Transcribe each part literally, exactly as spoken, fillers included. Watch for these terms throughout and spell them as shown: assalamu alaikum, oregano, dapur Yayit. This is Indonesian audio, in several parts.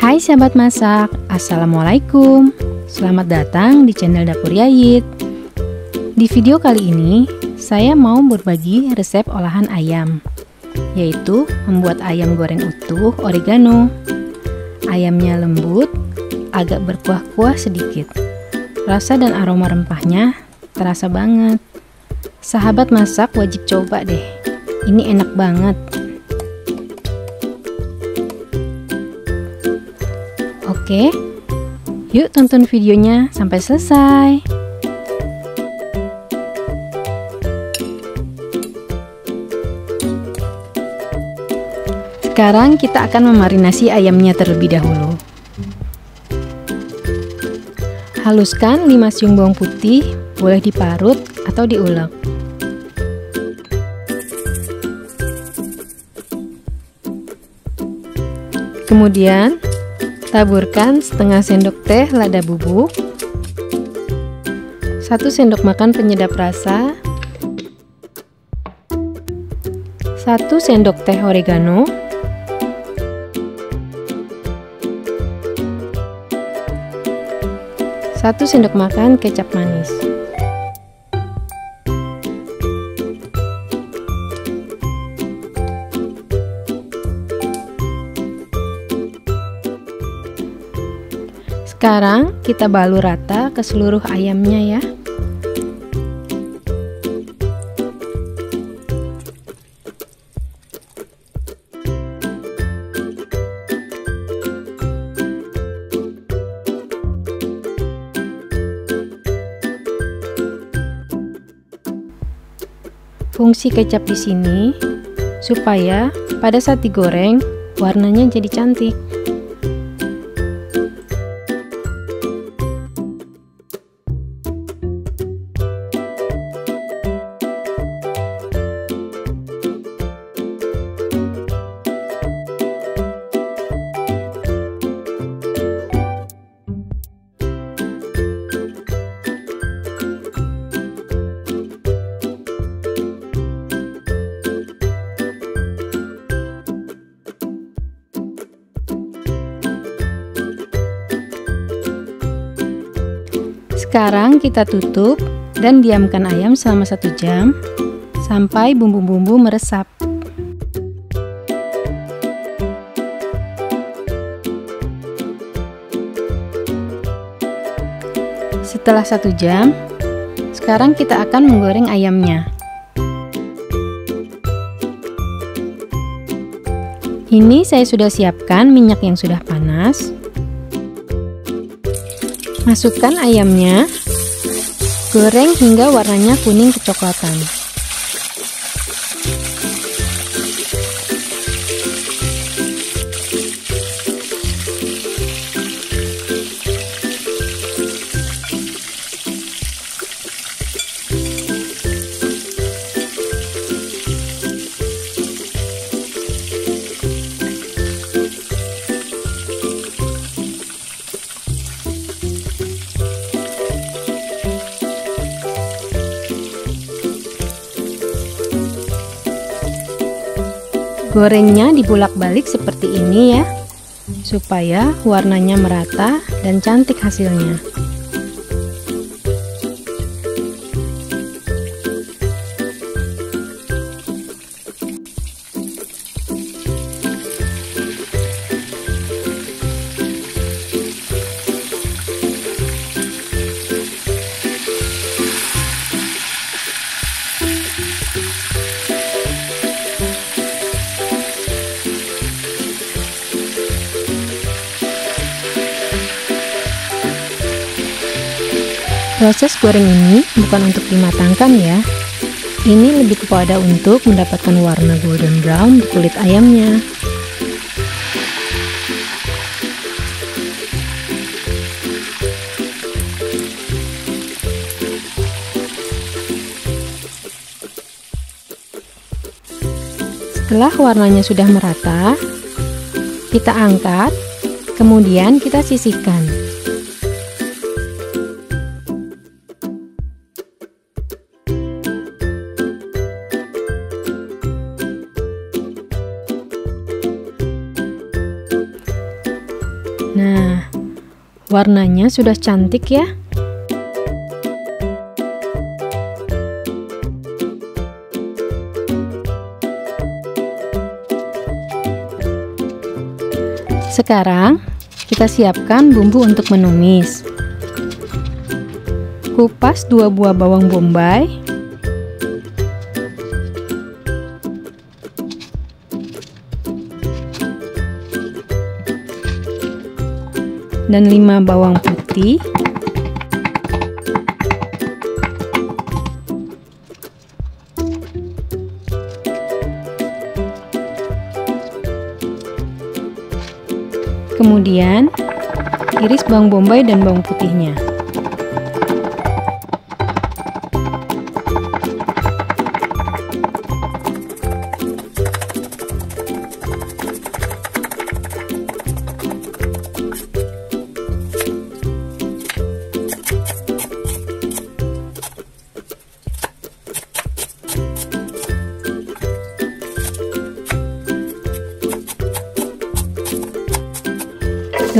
Hai sahabat masak, Assalamualaikum. Selamat datang di channel Dapur Yayit. Di video kali ini, saya mau berbagi resep olahan ayam, yaitu membuat ayam goreng utuh oregano. Ayamnya lembut, agak berkuah-kuah sedikit. Rasa dan aroma rempahnya terasa banget. Sahabat masak wajib coba deh, ini enak banget. Oke, yuk tonton videonya sampai selesai. Sekarang kita akan memarinasi ayamnya terlebih dahulu. Haluskan lima siung bawang putih, boleh diparut atau diulek. Kemudian taburkan setengah sendok teh lada bubuk, satu sendok makan penyedap rasa, satu sendok teh oregano, satu sendok makan kecap manis. Sekarang kita balur rata ke seluruh ayamnya ya. Fungsi kecap di sini supaya pada saat digoreng warnanya jadi cantik. Sekarang kita tutup dan diamkan ayam selama satu jam sampai bumbu-bumbu meresap. Setelah satu jam, sekarang kita akan menggoreng ayamnya. Ini saya sudah siapkan minyak yang sudah panas. Masukkan ayamnya, goreng hingga warnanya kuning kecoklatan. Gorengnya dibolak-balik seperti ini ya, supaya warnanya merata dan cantik hasilnya. Proses goreng ini bukan untuk dimatangkan ya, ini lebih kepada untuk mendapatkan warna golden brown di kulit ayamnya. Setelah warnanya sudah merata, kita angkat, kemudian kita sisihkan. Nah, warnanya sudah cantik ya. Sekarang kita siapkan bumbu untuk menumis. Kupas dua buah bawang bombay. Dan lima bawang putih. Kemudian iris bawang bombay dan bawang putihnya.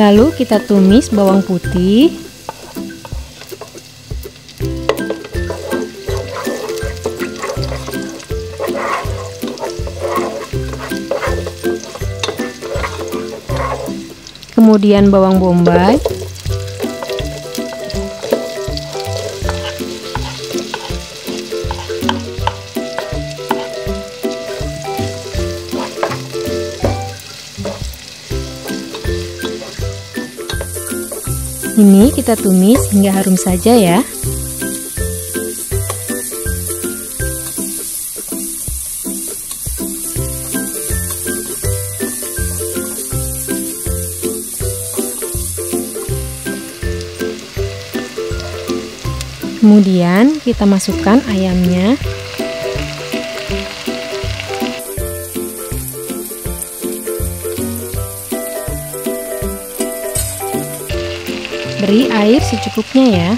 Lalu kita tumis bawang putih, kemudian bawang bombay, ini kita tumis hingga harum saja ya. Kemudian kita masukkan ayamnya. Beri air secukupnya ya.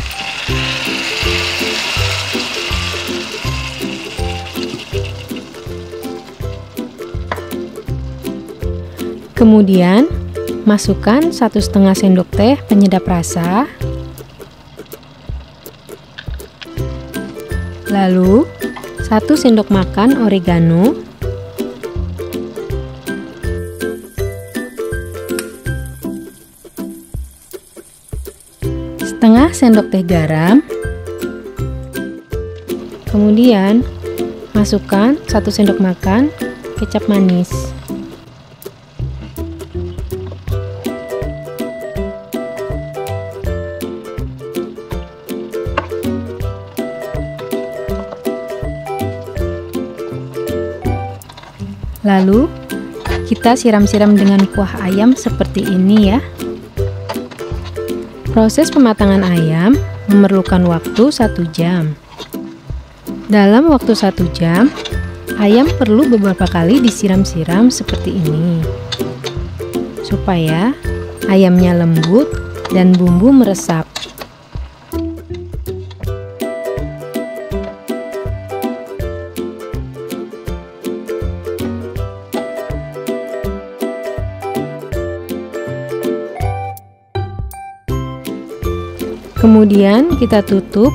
Kemudian masukkan satu setengah sendok teh penyedap rasa. Lalu satu sendok makan oregano. Setengah sendok teh garam. Kemudian masukkan satu sendok makan kecap manis. Lalu kita siram-siram dengan kuah ayam seperti ini ya. Proses pematangan ayam memerlukan waktu satu jam. Dalam waktu satu jam, ayam perlu beberapa kali disiram-siram seperti ini, supaya ayamnya lembut dan bumbu meresap. Kemudian kita tutup.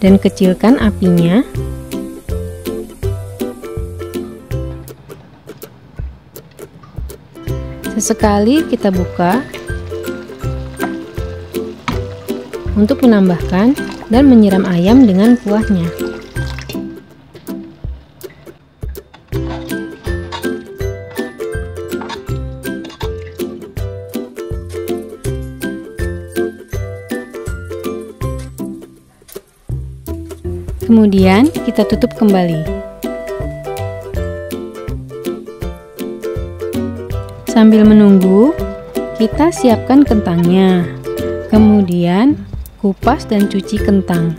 Dan kecilkan apinya. Sesekali kita buka untuk menambahkan dan menyiram ayam dengan kuahnya. Kemudian kita tutup kembali. Sambil menunggu, kita siapkan kentangnya. Kemudian kupas dan cuci kentang.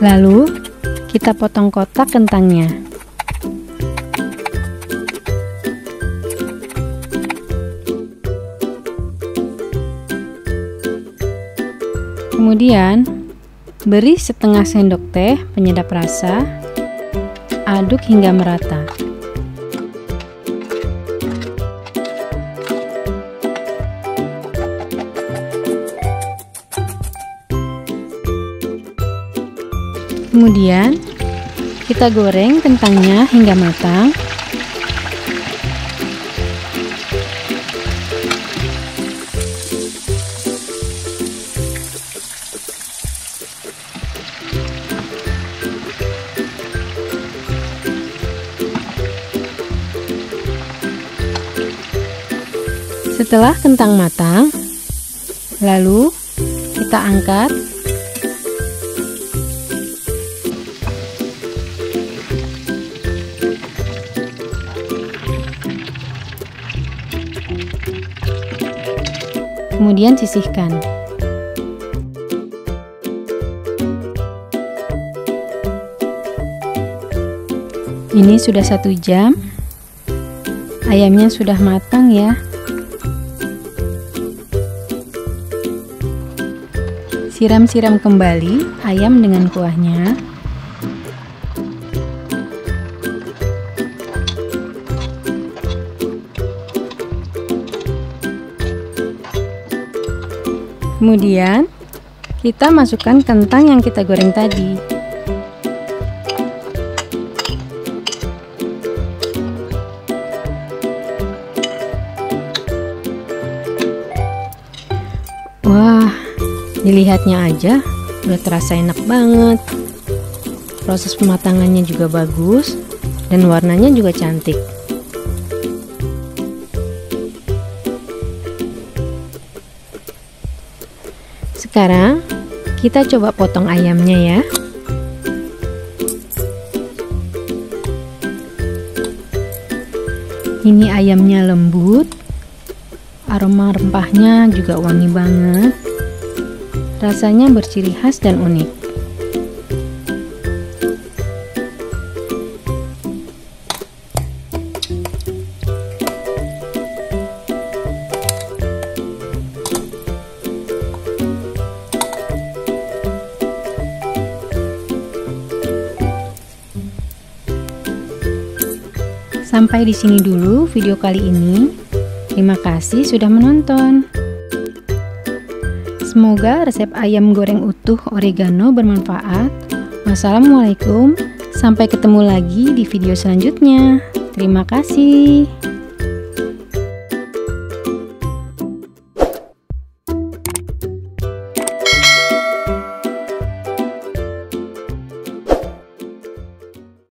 Lalu kita potong kotak kentangnya. Kemudian Beri setengah sendok teh penyedap rasa, aduk hingga merata. Kemudian kita goreng kentangnya hingga matang. Setelah kentang matang, lalu kita angkat. Kemudian sisihkan. Ini sudah satu jam. Ayamnya sudah matang ya. Siram-siram kembali ayam dengan kuahnya. Kemudian kita masukkan kentang yang kita goreng tadi. Wah, dilihatnya aja udah terasa enak banget. Proses pematangannya juga bagus dan warnanya juga cantik. Sekarang kita coba potong ayamnya ya. Ini ayamnya lembut, aroma rempahnya juga wangi banget. Rasanya berciri khas dan unik. Sampai di sini dulu video kali ini. Terima kasih sudah menonton. Semoga resep ayam goreng utuh oregano bermanfaat. Wassalamualaikum, sampai ketemu lagi di video selanjutnya. Terima kasih.